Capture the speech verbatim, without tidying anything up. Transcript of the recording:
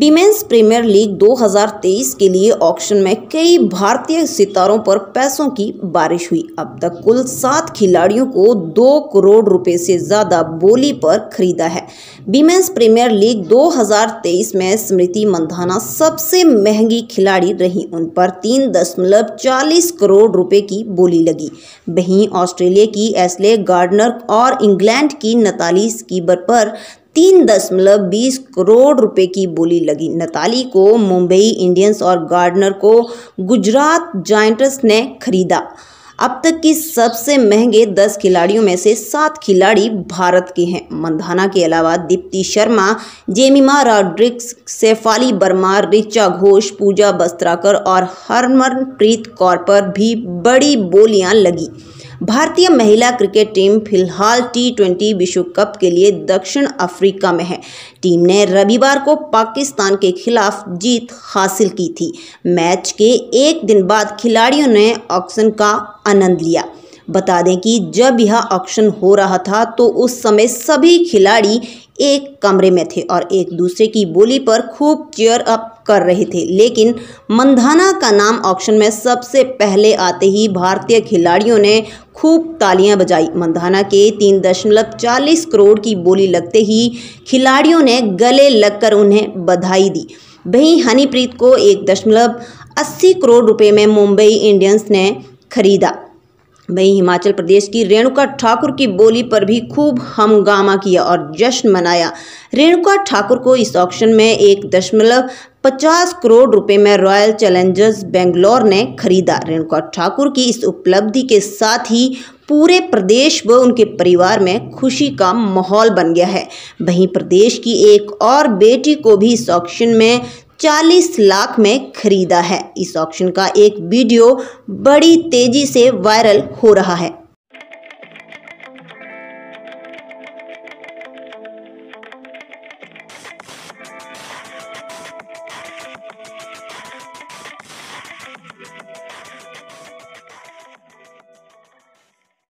Women's premier league दो हज़ार तेईस के लिए ऑक्शन में कई भारतीय सितारों पर पैसों की बारिश हुई। अब तक कुल सात खिलाड़ियों को दो करोड़ रुपए से ज़्यादा बोली पर खरीदा है। विमेंस प्रीमियर लीग दो हज़ार तेईस में स्मृति मंधाना सबसे महंगी खिलाड़ी रही, उन पर तीन दशमलव चालीस करोड़ रुपए की बोली लगी। वहीं ऑस्ट्रेलिया की एसले गार्डनर और इंग्लैंड की नताली सीबर पर तीन दशमलव बीस करोड़ रुपए की बोली लगी। नताली को मुंबई इंडियंस और गार्डनर को गुजरात जॉइंट्स ने खरीदा। अब तक की सबसे महंगे दस खिलाड़ियों में से सात खिलाड़ी भारत के हैं। मंधाना के अलावा दीप्ति शर्मा, जेमिमा रॉड्रिक्स, सेफाली वर्मा, ऋचा घोष, पूजा बस्त्राकर और हरमनप्रीत कौर पर भी बड़ी बोलियां लगी। भारतीय महिला क्रिकेट टीम फिलहाल टी ट्वेंटी विश्व कप के लिए दक्षिण अफ्रीका में है। टीम ने रविवार को पाकिस्तान के खिलाफ जीत हासिल की थी। मैच के एक दिन बाद खिलाड़ियों ने ऑक्शन का आनंद लिया। बता दें कि जब यह ऑक्शन हो रहा था तो उस समय सभी खिलाड़ी एक कमरे में थे और एक दूसरे की बोली पर खूब चीयर अप कर रहे थे, लेकिन मंधाना का नाम ऑक्शन में सबसे पहले आते ही भारतीय खिलाड़ियों ने खूब तालियां बजाई। मंधाना के तीन दशमलव चालीस करोड़ की बोली लगते ही खिलाड़ियों ने गले लगकर उन्हें बधाई दी। वहीं हनीप्रीत को एक दशमलव अस्सी करोड़ रुपए में मुंबई इंडियंस ने खरीदा। वहीं हिमाचल प्रदेश की रेणुका ठाकुर की बोली पर भी खूब हंगामा किया और जश्न मनाया। रेणुका ठाकुर को इस ऑक्शन में एक दशमलव पचास करोड़ रुपए में रॉयल चैलेंजर्स बेंगलोर ने खरीदा। रेणुका ठाकुर की इस उपलब्धि के साथ ही पूरे प्रदेश व उनके परिवार में खुशी का माहौल बन गया है। वहीं प्रदेश की एक और बेटी को भी इस ऑक्शन में चालीस लाख में खरीदा है। इस ऑक्शन का एक वीडियो बड़ी तेजी से वायरल हो रहा है।